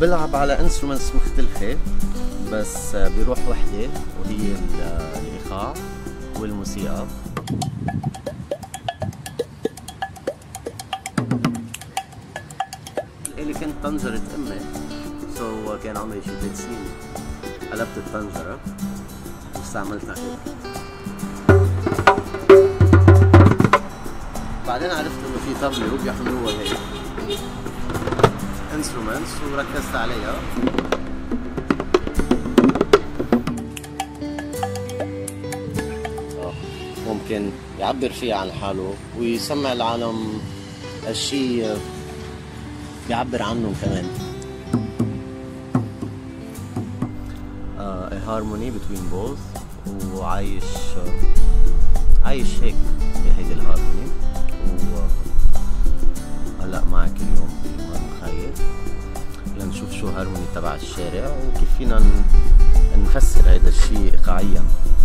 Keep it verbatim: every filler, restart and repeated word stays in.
بلعب على انسترومنتس مختلفه بس بروح وحده وهي الايقاع والموسيقى. اللي كانت طنجره امي، سو كان عمري شي ثلاث سنين قلبت الطنجره واستعملتها هيك. بعدين عرفت انه في طبله وبيعملوها هيك انسترومنتس وركزت عليها. ممكن يعبر فيها عن حاله ويسمع العالم الشيء بيعبر عنهم كمان. A harmony between both، وعايش عايش هيك بهيدي الهارموني. وهلا معك اليوم بالمخيل لنشوف شو هارموني تبع الشارع وكيف فينا نفسر هيدا الشيء ايقاعيا.